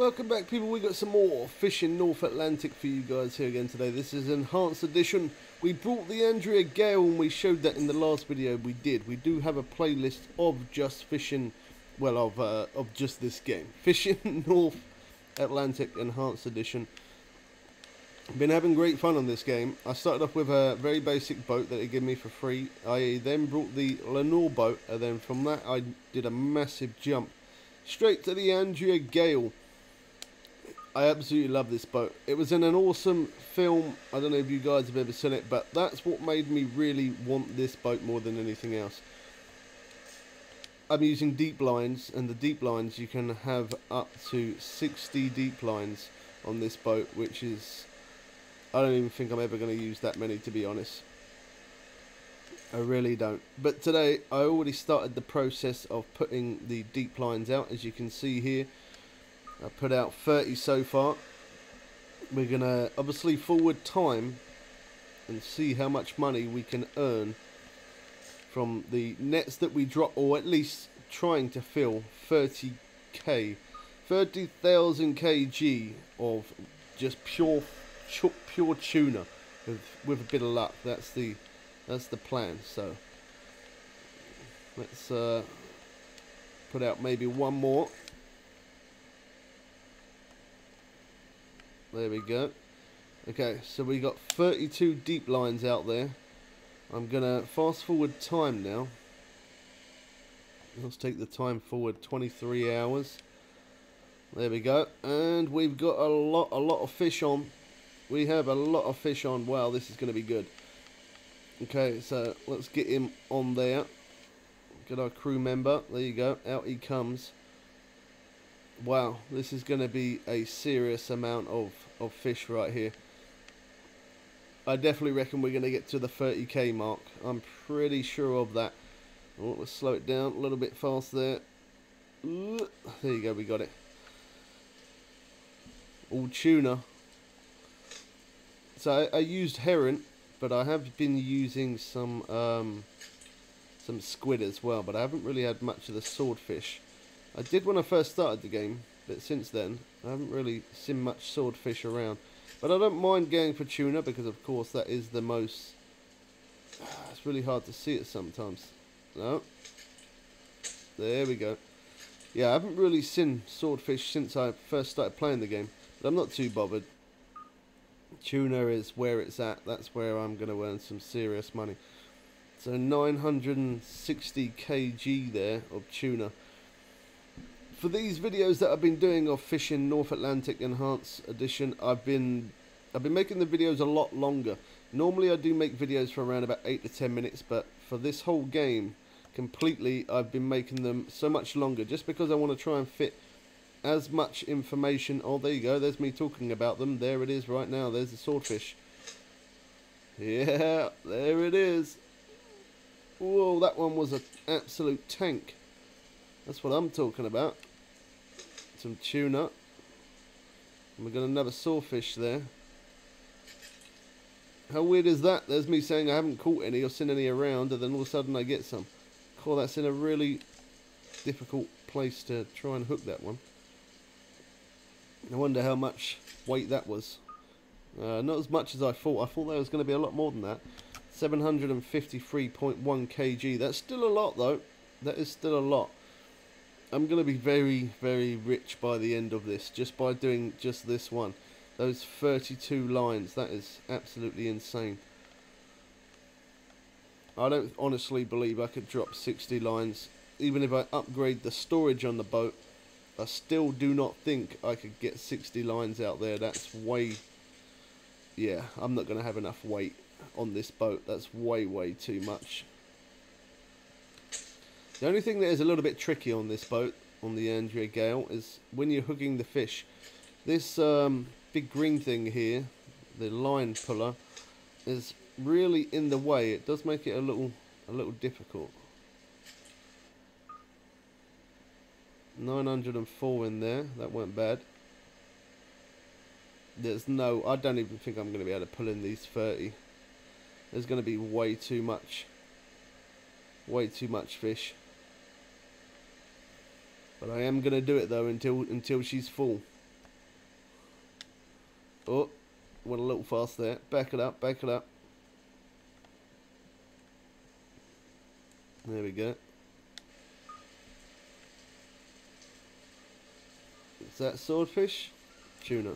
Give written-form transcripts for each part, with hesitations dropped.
Welcome back, people. We got some more Fishing North Atlantic for you guys here again today. This is Enhanced Edition. We brought the Andrea Gail and we showed that in the last video we did. We do have a playlist of just fishing, well, of just this game. Fishing North Atlantic Enhanced Edition. Been having great fun on this game. I started off with a very basic boat that they gave me for free. I then brought the Lenore boat, and then from that I did a massive jump straight to the Andrea Gail. I absolutely love this boat. It was in an awesome film. I don't know if you guys have ever seen it, but that's what made me really want this boat more than anything else. I'm using deep lines, and the deep lines, you can have up to 60 deep lines on this boat, which is, I don't even think I'm ever going to use that many, to be honest. I really don't. But today I already started the process of putting the deep lines out, as you can see here. I put out 30 so far. We're going to obviously forward time and see how much money we can earn from the nets that we drop, or at least trying to fill 30,000 kg of just pure tuna with a bit of luck. That's the plan. So let's put out maybe one more. There we go. Okay, so we got 32 deep lines out there. I'm gonna fast forward time now. Let's take the time forward 23 hours. There we go, and we've got a lot of fish on. We have a lot of fish on. Wow, this is gonna be good. Okay, so let's get him on there. Get our crew member. There you go. Out he comes. Wow, this is going to be a serious amount of fish right here. I definitely reckon we're going to get to the 30k mark. I'm pretty sure of that. Oh, let's slow it down a little bit fast there. There you go, we got it. All tuna. So I used herring, but I have been using some squid as well, but I haven't really had much of the swordfish. I did when I first started the game, but since then I haven't really seen much swordfish around. But I don't mind going for tuna because, of course, that is the most... It's really hard to see it sometimes. No. There we go. Yeah, I haven't really seen swordfish since I first started playing the game, but I'm not too bothered. Tuna is where it's at. That's where I'm going to earn some serious money. So 960 kg there of tuna. For these videos that I've been doing of Fishing North Atlantic Enhanced Edition, I've been making the videos a lot longer. Normally I do make videos for around about 8 to 10 minutes, but for this whole game completely I've been making them so much longer just because I want to try and fit as much information. Oh, there you go, there's me talking about them. There it is right now. There's the swordfish. Yeah, there it is. Whoa, that one was an absolute tank. That's what I'm talking about. Some tuna. And we've got another sawfish there. How weird is that? There's me saying I haven't caught any or seen any around, and then all of a sudden I get some. Cool, that's in a really difficult place to try and hook that one. I wonder how much weight that was. Not as much as I thought. I thought there was going to be a lot more than that. 753.1 kg. That's still a lot, though. That is still a lot. I'm going to be very, very rich by the end of this, just by doing just this one. Those 32 lines, that is absolutely insane. I don't honestly believe I could drop 60 lines. Even if I upgrade the storage on the boat, I still do not think I could get 60 lines out there. That's way... Yeah, I'm not going to have enough weight on this boat. That's way, way too much. The only thing that is a little bit tricky on this boat, on the Andrea Gail, is when you're hooking the fish. This big green thing here, the line puller, is really in the way. It does make it a little difficult. 904 in there. That weren't bad. There's no... I don't even think I'm going to be able to pull in these 30. There's going to be way too much. Way too much fish. But I am going to do it, though, until she's full. Oh, went a little fast there. Back it up, back it up. There we go. Is that swordfish? Tuna.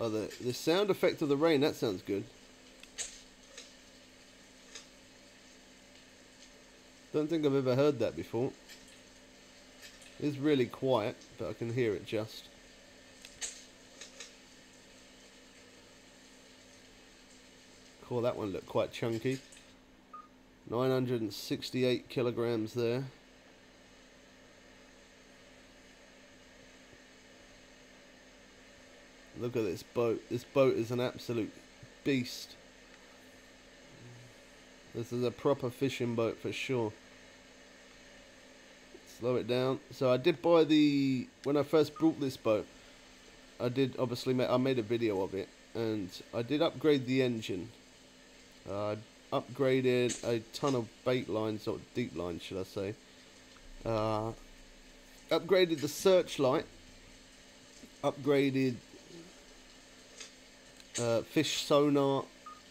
Oh, the sound effect of the rain, that sounds good. Don't think I've ever heard that before. It's really quiet, but I can hear it just. Cool, that one looked quite chunky. 968 kilograms there. Look at this boat. This boat is an absolute beast. This is a proper fishing boat for sure. Slow it down. So I did buy the... When I first bought this boat, I did obviously... I made a video of it. And I did upgrade the engine. I upgraded a ton of bait lines, or deep lines, should I say. Upgraded the searchlight. Upgraded... fish sonar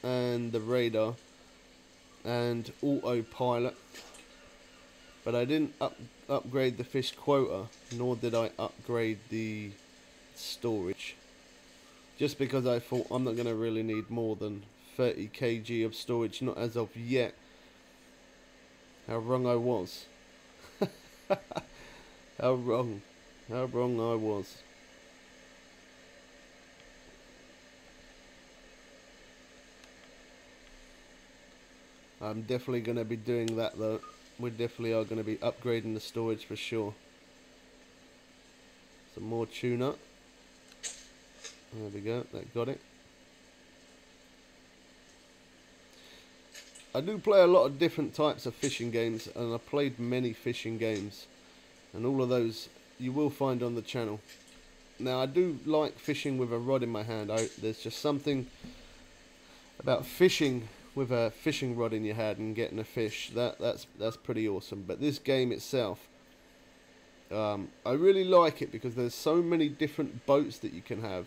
and the radar and autopilot, but I didn't upgrade the fish quota, nor did I upgrade the storage, just because I thought I'm not going to really need more than 30 kg of storage, not as of yet. How wrong I was. how wrong I was. I'm definitely going to be doing that though. We definitely are going to be upgrading the storage for sure. Some more tuna. There we go, that got it. I do play a lot of different types of fishing games, and I played many fishing games, and all of those you will find on the channel. Now I do like fishing with a rod in my hand. There's just something about fishing with a fishing rod in your hand and getting a fish, that's pretty awesome. But this game itself, I really like it because there's so many different boats that you can have.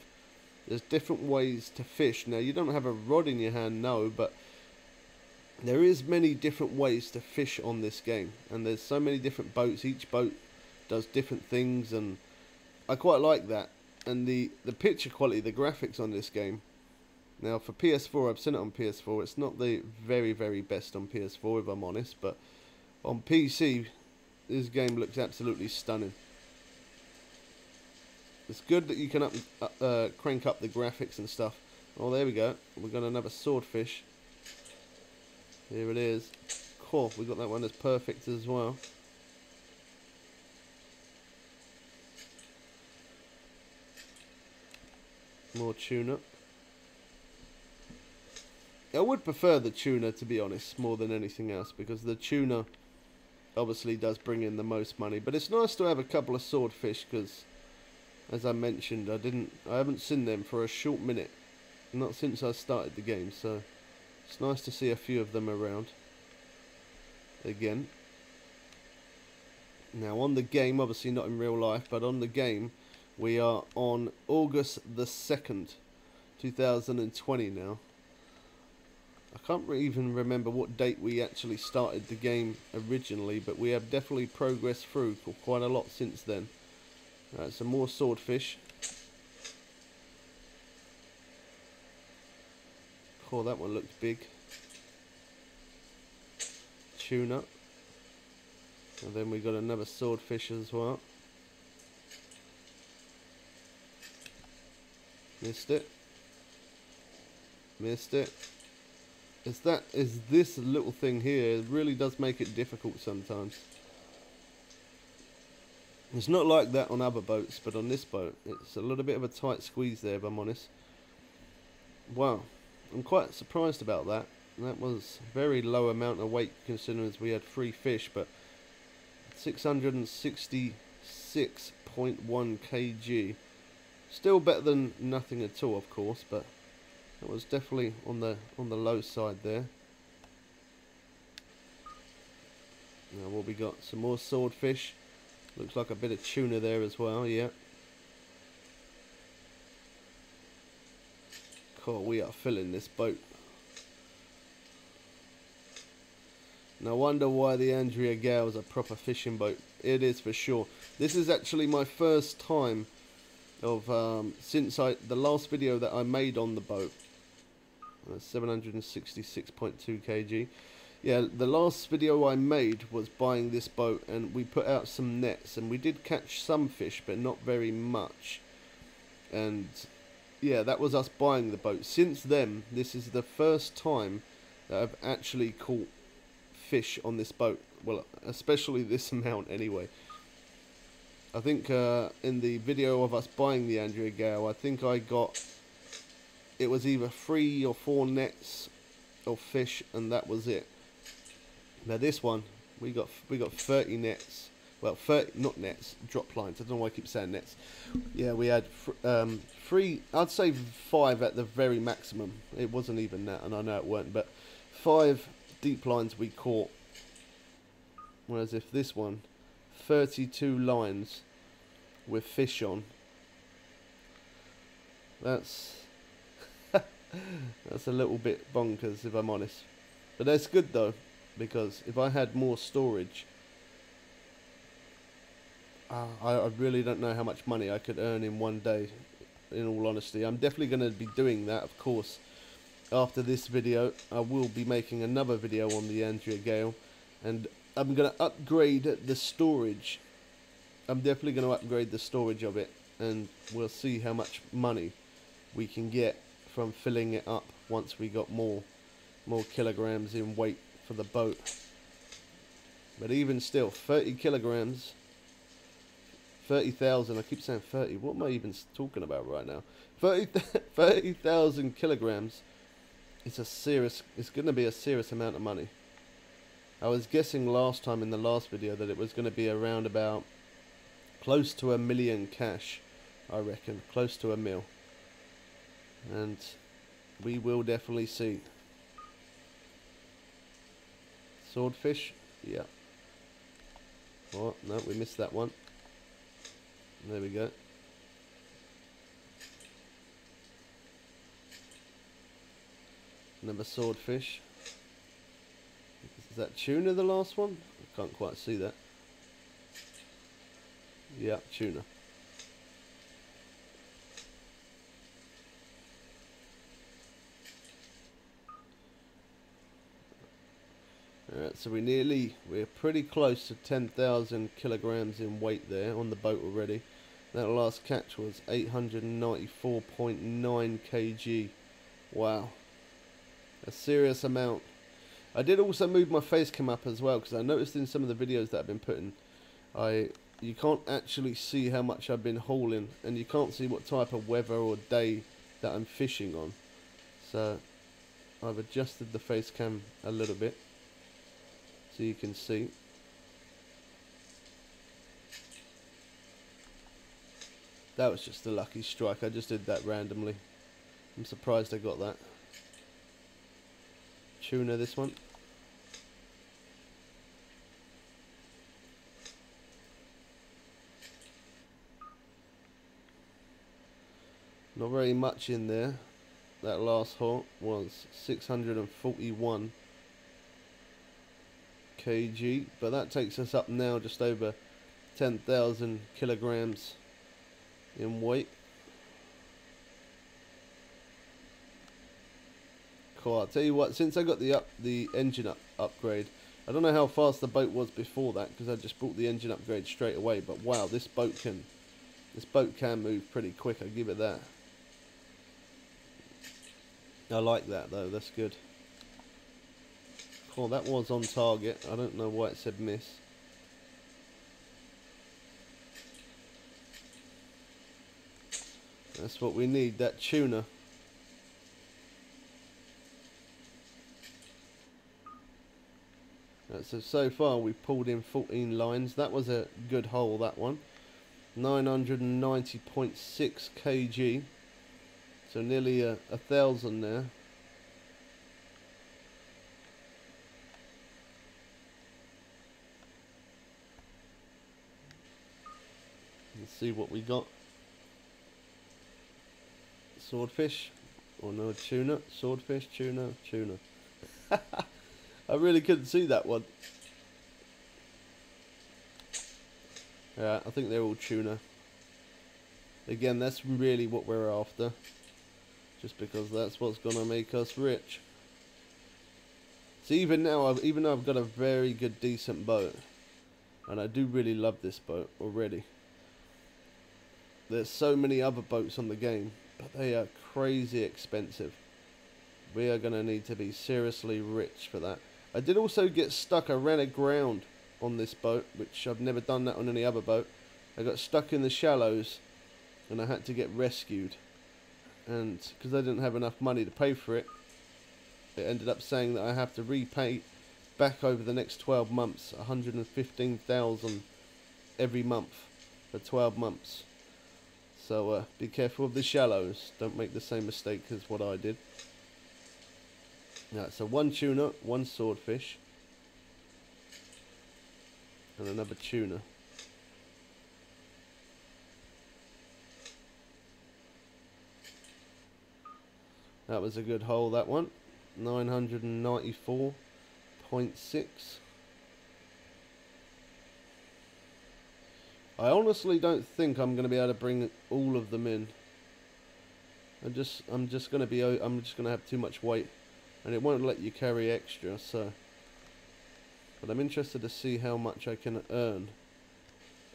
There's different ways to fish. Now you don't have a rod in your hand, no, but there is many different ways to fish on this game, and there's so many different boats. Each boat does different things, and I quite like that. And the picture quality, the graphics on this game. Now for PS4, I've seen it on PS4, it's not the very, very best on PS4 if I'm honest, but on PC, this game looks absolutely stunning. It's good that you can crank up the graphics and stuff. Oh, there we go, we've got another swordfish. Here it is. Cool, we got that one that's perfect as well. More tuna. I would prefer the tuna, to be honest, more than anything else, because the tuna obviously does bring in the most money. But it's nice to have a couple of swordfish, because as I mentioned, I haven't seen them for a short minute, not since I started the game, so it's nice to see a few of them around again. Now on the game, obviously not in real life, but on the game, we are on August the 2nd, 2020 now. I can't even remember what date we actually started the game originally, but we have definitely progressed through quite a lot since then. Alright, some more swordfish. Oh, that one looks big. Tuna. And then we got another swordfish as well. Missed it. Missed it. Is this little thing here. It really does make it difficult sometimes. It's not like that on other boats, but on this boat, it's a little bit of a tight squeeze there, if I'm honest. Wow, I'm quite surprised about that. That was a very low amount of weight, considering as we had 3 fish, but 666.1 kg. Still better than nothing at all, of course, but... That was definitely on the low side there. Now what we got? Some more swordfish. Looks like a bit of tuna there as well, yeah. Cool, we are filling this boat. No wonder why the Andrea Gail is a proper fishing boat. It is for sure. This is actually my first time of since the last video that I made on the boat. 766.2 kg. Yeah, the last video I made was buying this boat, and we put out some nets and we did catch some fish, but not very much. And yeah, that was us buying the boat. Since then, this is the first time that I've actually caught fish on this boat. Well, especially this amount anyway. I think in the video of us buying the Andrea Gail, I think I got, it was either 3 or 4 nets of fish, and that was it. Now this one, we got 30 nets. Well, 30, not nets, drop lines. I don't know why I keep saying nets. Yeah, we had 3, I'd say 5 at the very maximum. It wasn't even that, and I know it weren't, but 5 deep lines we caught. Whereas if this one, 32 lines with fish on. That's a little bit bonkers, if I'm honest. But that's good though, because if I had more storage, I really don't know how much money I could earn in one day, in all honesty. I'm definitely going to be doing that, of course. After this video, I will be making another video on the Andrea Gail, and I'm going to upgrade the storage. I'm definitely going to upgrade the storage of it, and we'll see how much money we can get from filling it up once we got more kilograms in weight for the boat. But even still, 30 kilograms, 30,000, I keep saying 30, what am I even talking about right now? 30,000 kilograms, it's going to be a serious amount of money. I was guessing last time in the last video that it was going to be around about close to $1 million cash, I reckon, close to $1 mil. And we will definitely see. Swordfish, yeah. Oh no, we missed that one. There we go. Another swordfish. Is that tuna, the last one? I can't quite see that. Yeah, tuna. Alright, so we're pretty close to 10,000 kilograms in weight there on the boat already. That last catch was 894.9 kg. Wow. A serious amount. I did also move my face cam up as well, because I noticed in some of the videos that I've been putting, you can't actually see how much I've been hauling, and you can't see what type of weather or day that I'm fishing on. So I've adjusted the face cam a little bit, so you can see. That was just a lucky strike. I just did that randomly. I'm surprised I got that. Tuna, this one. Not very much in there. That last haul was 641 kg, but that takes us up now just over 10,000 kilograms in weight. Cool. I'll tell you what, since I got the engine upgrade, I don't know how fast the boat was before that, because I just bought the engine upgrade straight away, but wow, this boat can move pretty quick, I give it that. I like that though, that's good. Well, that was on target. I don't know why it said miss. That's what we need, that tuna. Right, so far we pulled in 14 lines. That was a good haul, that one. 990.6 kg. So nearly 1,000 there. Let's see what we got. Swordfish, or no, tuna. Swordfish, tuna, tuna. I really couldn't see that one. Yeah, I think they're all tuna. Again, that's really what we're after, just because that's what's gonna make us rich. So even now, even though I've got a very good, decent boat, and I do really love this boat already. There's so many other boats on the game, but they are crazy expensive. We are gonna need to be seriously rich for that. I did also get stuck. I ran aground on this boat, which I've never done that on any other boat. I got stuck in the shallows, and I had to get rescued. And because I didn't have enough money to pay for it, it ended up saying that I have to repay back over the next 12 months, $115,000 every month for 12 months. So be careful of the shallows. Don't make the same mistake as what I did. Right, so one tuna, one swordfish, and another tuna. That was a good haul, that one. 994.6. I honestly don't think I'm going to be able to bring all of them in. I'm just going to have too much weight, and it won't let you carry extra. So, but I'm interested to see how much I can earn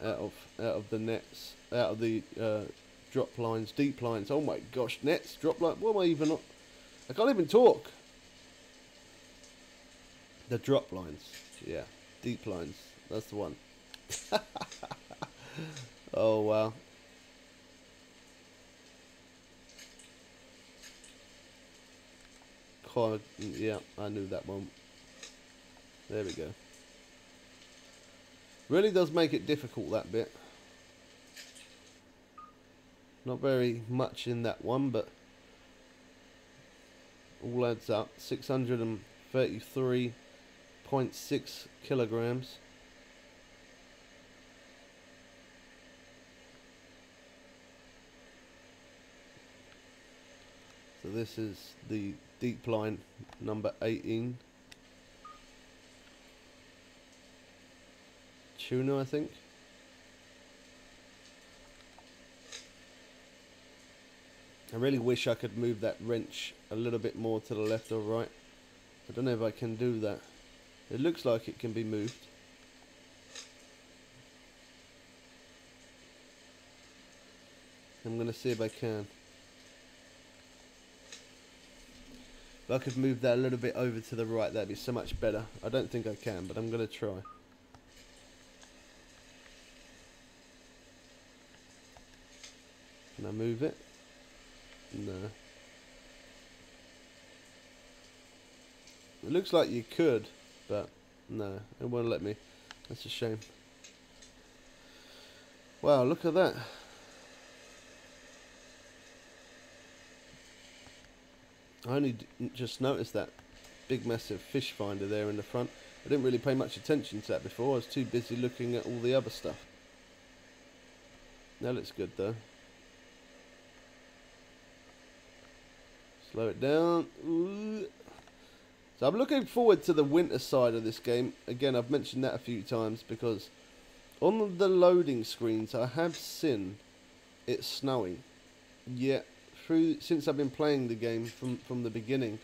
out of the nets, out of the drop lines, deep lines. Oh my gosh, nets, drop line. What am I even? I can't even talk. The drop lines, yeah, deep lines. That's the one. Oh wow. Yeah, I knew that one. There we go. Really does make it difficult, that bit. Not very much in that one, but all adds up. 633.6 kilograms. So this is the deep line number 18. Tuna, I think. I really wish I could move that wrench a little bit more to the left or right. I don't know if I can do that. It looks like it can be moved. I'm going to see if I can. If I could move that a little bit over to the right, that'd be so much better. I don't think I can, but I'm going to try. Can I move it? No. It looks like you could, but no, it won't let me. That's a shame. Wow, look at that. I only just noticed that big massive fish finder there in the front. I didn't really pay much attention to that before. I was too busy looking at all the other stuff. That looks good though. Slow it down. Ooh. So I'm looking forward to the winter side of this game. Again, I've mentioned that a few times because on the loading screens I have seen it's snowing. Yet since I've been playing the game from the beginning,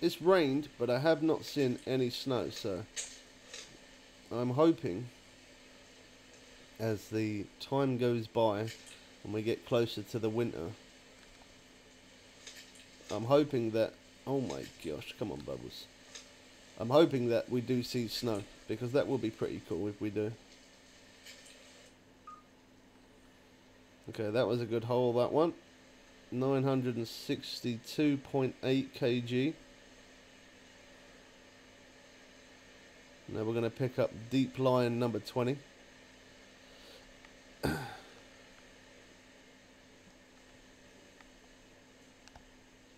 it's rained, but I have not seen any snow. So I'm hoping as the time goes by and we get closer to the winter, I'm hoping that, oh my gosh, come on Bubbles, I'm hoping that we do see snow, because that will be pretty cool if we do. Okay, that was a good haul, that one. 962.8 kg. Now we're going to pick up deep line number 20.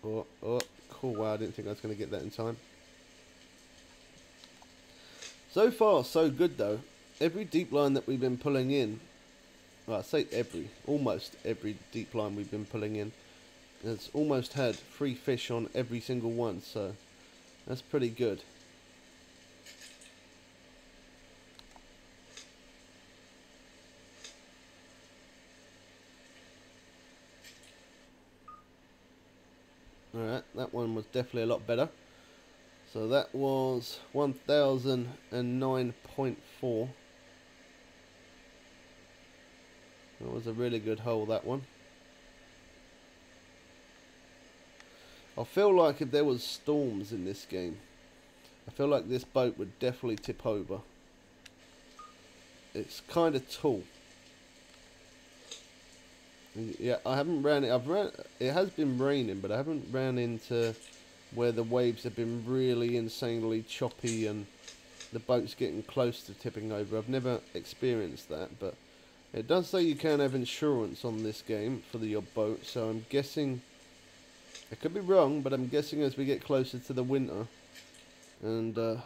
Oh, cool. Wow, I didn't think I was going to get that in time. So far, so good though. Every deep line that we've been pulling in well, I say every, almost every deep line we've been pulling in, has almost had three fish on every single one, so that's pretty good. Alright, that one was definitely a lot better. So that was 1009.4. That was a really good hole, that one. I feel like if there was storms in this game, I feel like this boat would definitely tip over. It's kind of tall. Yeah, I haven't ran it. It has been raining, but I haven't ran into where the waves have been really insanely choppy and the boat's getting close to tipping over. I've never experienced that, but it does say you can have insurance on this game for your boat, so I'm guessing, I could be wrong, but I'm guessing as we get closer to the winter and the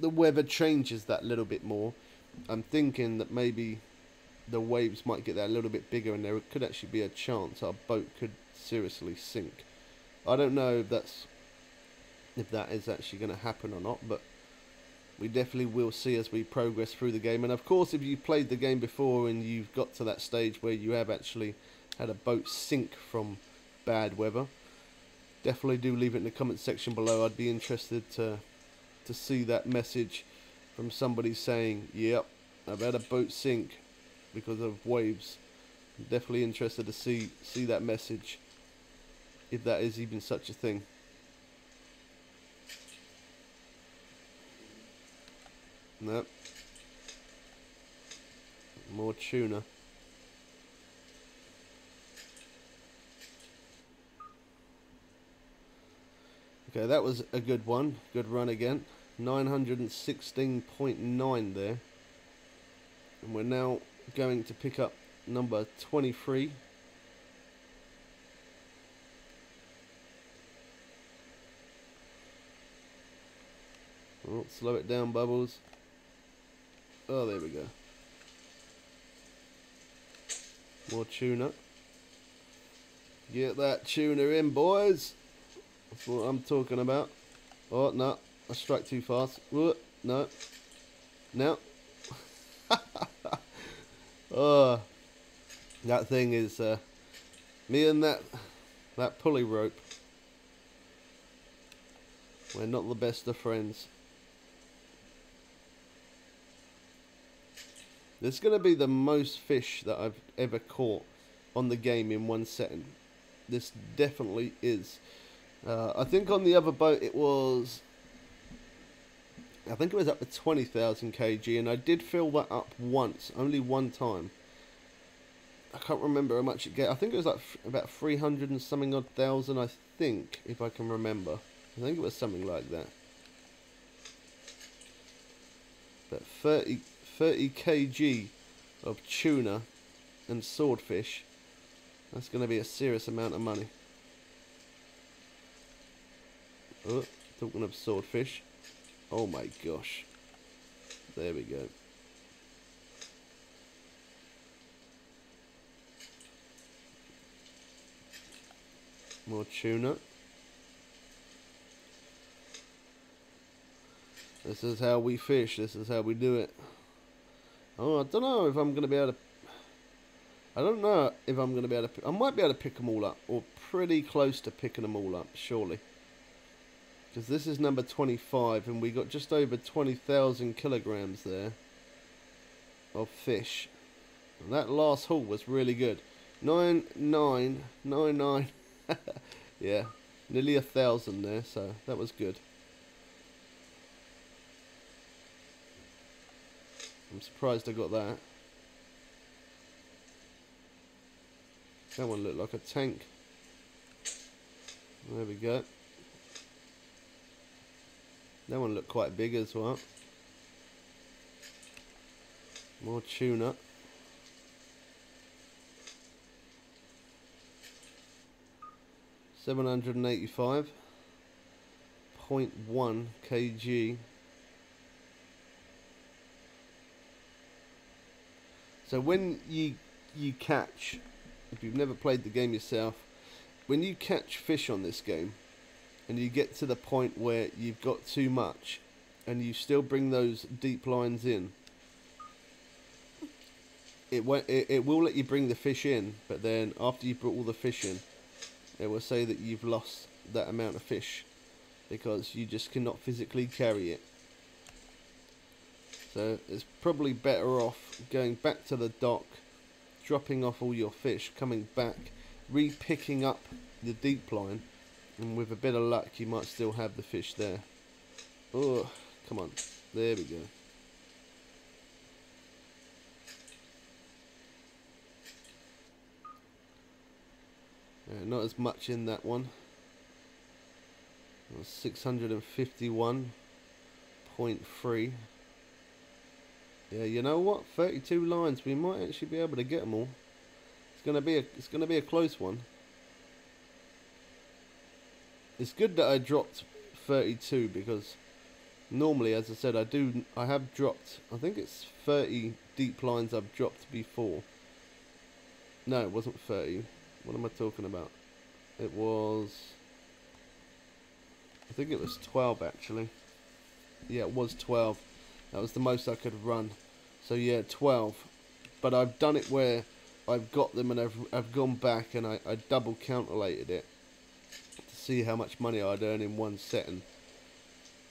weather changes that little bit more, I'm thinking that maybe the waves might get that a little bit bigger and there could actually be a chance our boat could seriously sink. I don't know if that's, if that is actually going to happen or not, but we definitely will see as we progress through the game. And of course, if you've played the game before and you've got to that stage where you have actually had a boat sink from bad weather, definitely do leave it in the comment section below. I'd be interested to see that message from somebody saying, yep, I've had a boat sink because of waves. I'm definitely interested to see that message, if that is even such a thing. Nope. More tuna. Okay, that was a good one. Good run again. 916.9 there. And we're now going to pick up number 23. Oh, slow it down, Bubbles. Oh, there we go. More tuna. Get that tuna in, boys. That's what I'm talking about. Oh, no. I struck too fast. Whoa, no. No. Oh, that thing is... me and that pulley rope. We're not the best of friends. This is going to be the most fish that I've ever caught on the game in one setting. This definitely is. I think on the other boat it was... I think it was up to 20,000 kg, and I did fill that up once, only one time. I can't remember how much it gave. I think it was like about 300 and something odd thousand, I think, if I can remember. I think it was something like that. But 30 kg of tuna and swordfish, that's going to be a serious amount of money. Oh, talking of swordfish. Oh my gosh. There we go. More tuna. This is how we fish. This is how we do it. Oh, I don't know if I'm going to be able to... I don't know if I'm going to be able to... I might be able to pick them all up. Or pretty close to picking them all up, surely. Because this is number 25, and we got just over 20,000 kilograms there of fish. And that last haul was really good. 9999. Yeah, nearly 1,000 there, so that was good. I'm surprised I got that. That one looked like a tank. There we go. That one looked quite big as well. More tuna. Seven 785.1 kg. So when you catch, if you've never played the game yourself, when you catch fish on this game and you get to the point where you've got too much and you still bring those deep lines in, it will let you bring the fish in, but then after you've brought all the fish in, it will say that you've lost that amount of fish because you just cannot physically carry it. So it's probably better off going back to the dock, dropping off all your fish, coming back, re-picking up the deep line, and with a bit of luck you might still have the fish there. Oh, come on, there we go. Not as much in that one. 651.3. yeah, you know what, 32 lines, we might actually be able to get them all. It's gonna be a close one. It's good that I dropped 32 because normally, as I said, I have dropped, I think it's 30 deep lines I've dropped before. No, it wasn't 30. What am I talking about? It was, I think it was 12 actually. Yeah, it was 12. That was the most I could run. So yeah, 12. But I've done it where I've got them and I've gone back and I double calculated it to see how much money I'd earn in one setting.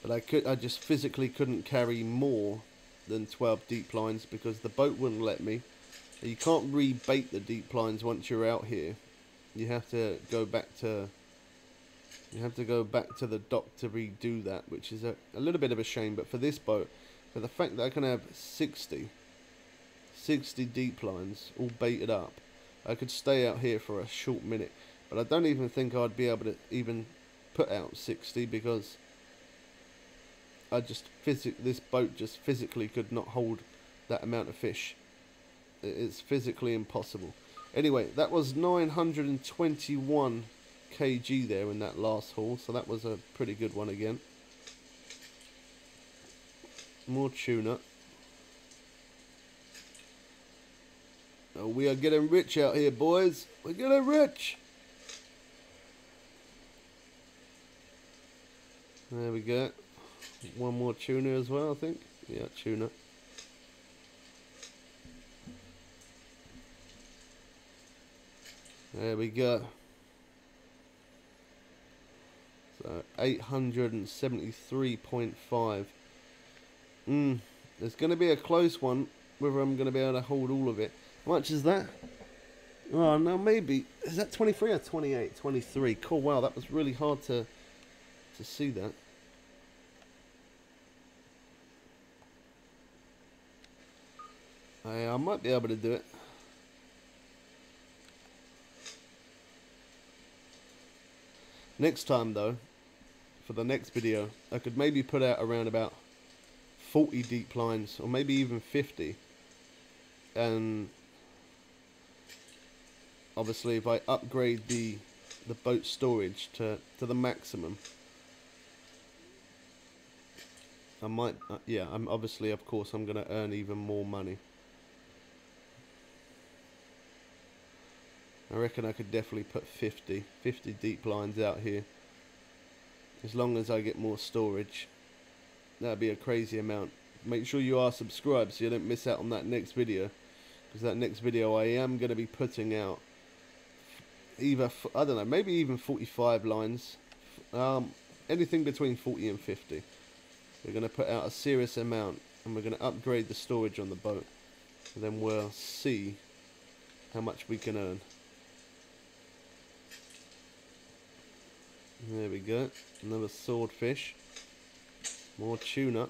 But I just physically couldn't carry more than 12 deep lines because the boat wouldn't let me. You can't rebait the deep lines once you're out here. You have to go back to the dock to redo that, which is a little bit of a shame. But for this boat, for the fact that I can have 60 deep lines all baited up, I could stay out here for a short minute. But I don't even think I'd be able to even put out 60 because this boat just physically could not hold that amount of fish. It's physically impossible. Anyway, that was 921 kg there in that last haul, so that was a pretty good one again. More tuna. Oh, we are getting rich out here, boys. We're getting rich. There we go. One more tuna as well, I think. Yeah, tuna. There we go. So 873.5. It's going to be a close one, whether I'm going to be able to hold all of it. How much is that? Oh, no, maybe. Is that 23 or 28? 23. Cool. Wow, that was really hard to see that. I might be able to do it. Next time though, for the next video, I could maybe put out around about 40 deep lines, or maybe even 50. And obviously if I upgrade the boat storage to the maximum, I might, yeah, I'm obviously, of course, I'm going to earn even more money. I reckon I could definitely put 50 deep lines out here, as long as I get more storage. That'd be a crazy amount. Make sure you are subscribed so you don't miss out on that next video, because that next video I am going to be putting out either, I don't know, maybe even 45 lines, anything between 40 and 50. We're going to put out a serious amount and we're going to upgrade the storage on the boat, and then we'll see how much we can earn. There we go, another swordfish, more tuna,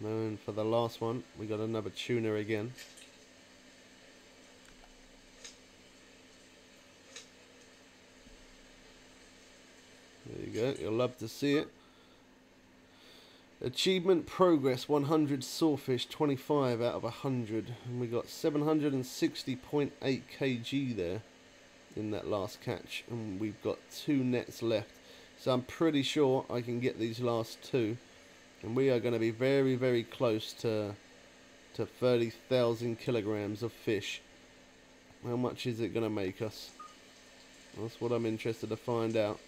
and then for the last one we got another tuna again. There you go, you'll love to see it. Achievement progress 100 sawfish, 25 out of 100, and we got 760.8 kg there in that last catch, and we've got 2 nets left, so I'm pretty sure I can get these last 2, and we are going to be very, very close to 30,000 kilograms of fish. How much is it going to make us? That's what I'm interested to find out.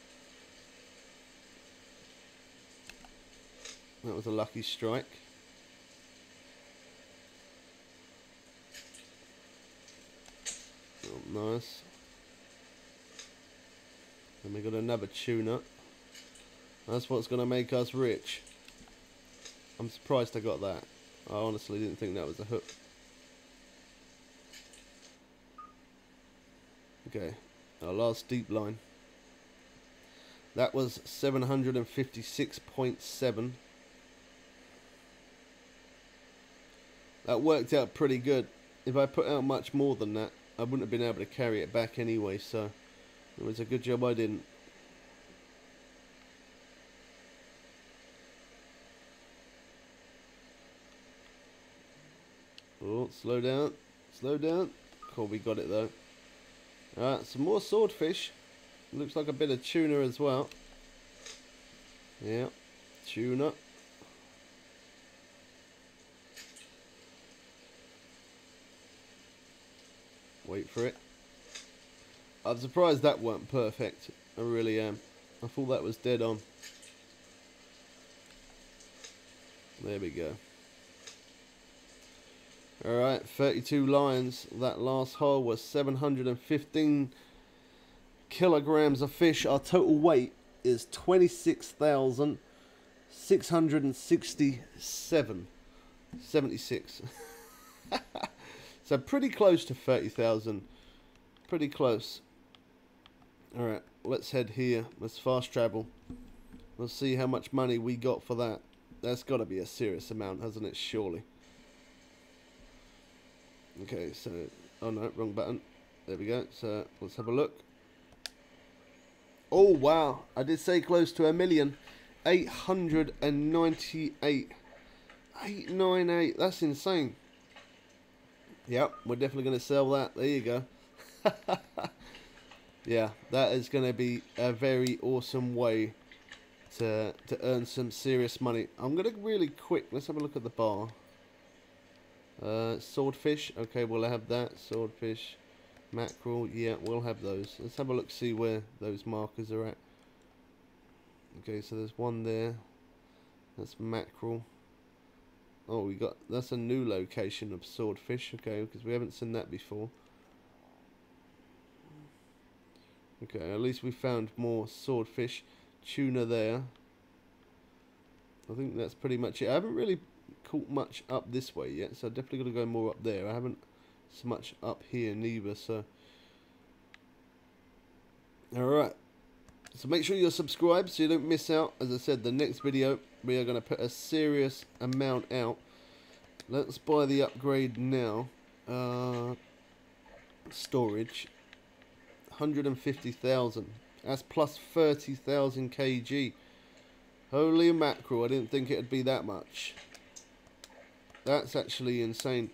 That was a lucky strike. Oh, nice. And we got another tuna. That's what's going to make us rich. I'm surprised I got that. I honestly didn't think that was a hook. Okay, our last deep line. That was 756.7. That worked out pretty good. If I put out much more than that, I wouldn't have been able to carry it back anyway, so it was a good job I didn't. Oh, slow down, slow down. Cool, we got it though. Alright, some more swordfish. Looks like a bit of tuna as well. Yeah, tuna. Wait for it. I'm surprised that weren't perfect. I really am. I thought that was dead on. There we go. Alright, 32 lines. That last haul was 715 kilograms of fish. Our total weight is 26,667.76. So pretty close to 30,000. Pretty close. Alright, let's head here. Let's fast travel. We'll see how much money we got for that. That's got to be a serious amount, hasn't it? Surely. Okay, so, oh no, wrong button. There we go. So let's have a look. Oh wow, I did say close to 1 million. 898. 898. That's insane. Yep, we're definitely going to sell that. There you go. Yeah, that is going to be a very awesome way to earn some serious money. I'm going to really quick. Let's have a look at the bar. Swordfish, okay, we'll have that. Swordfish, mackerel, yeah, we'll have those. Let's have a look, see where those markers are at. Okay, so there's one there. That's mackerel. Oh, we got, that's a new location of swordfish, okay, because we haven't seen that before. Okay, at least we found more swordfish. Tuna there. I think that's pretty much it. I haven't really caught much up this way yet, so definitely got to go more up there. I haven't so much up here neither, so alright, so make sure you're subscribed so you don't miss out. As I said, the next video we are going to put a serious amount out. Let's buy the upgrade now. Storage 150,000, that's plus 30,000 kg. Holy mackerel, I didn't think it would be that much. That's actually insane.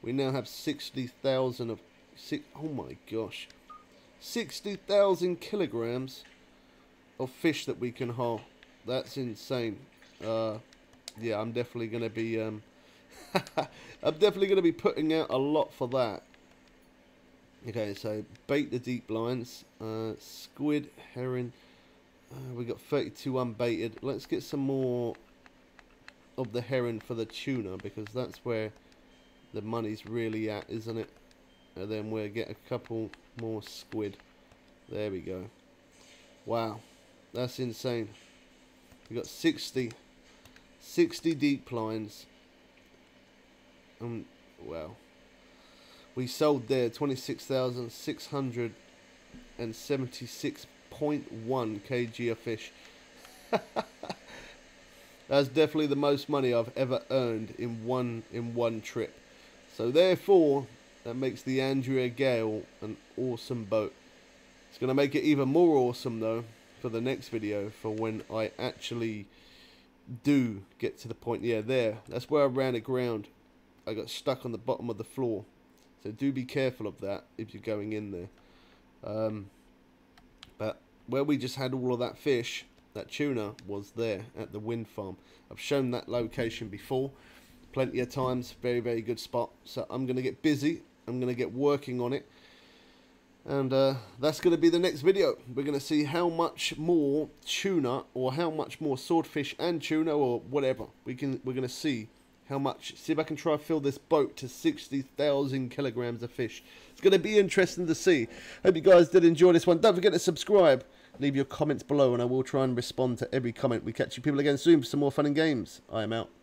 We now have 60,000 of six. Oh my gosh, 60,000 kilograms of fish that we can haul. That's insane. Yeah, I'm definitely gonna be. I'm definitely gonna be putting out a lot for that. Okay, so bait the deep lines. Squid, herring. We got 32 unbaited. Let's get some more of the herring for the tuna, because that's where the money's really at, isn't it? And then we'll get a couple more squid. There we go. Wow, that's insane. We got 60 deep lines. Well, we sold there 26,676.1 kg of fish. That's definitely the most money I've ever earned in one trip. So therefore, that makes the Andrea Gail an awesome boat. It's going to make it even more awesome though for the next video, for when I actually do get to the point. Yeah, there. That's where I ran aground. I got stuck on the bottom of the floor. So do be careful of that if you're going in there. But where we just had all of that fish, that tuna was there at the wind farm. I've shown that location before. plenty of times. Very, very good spot. So I'm going to get busy. I'm going to get working on it. And that's going to be the next video. We're going to see how much more tuna, or how much more swordfish and tuna, or whatever. We're going to see how much. See if I can try to fill this boat to 60,000 kilograms of fish. It's going to be interesting to see. Hope you guys did enjoy this one. Don't forget to subscribe. Leave your comments below and I will try and respond to every comment. We catch you people again soon for some more fun and games. I am out.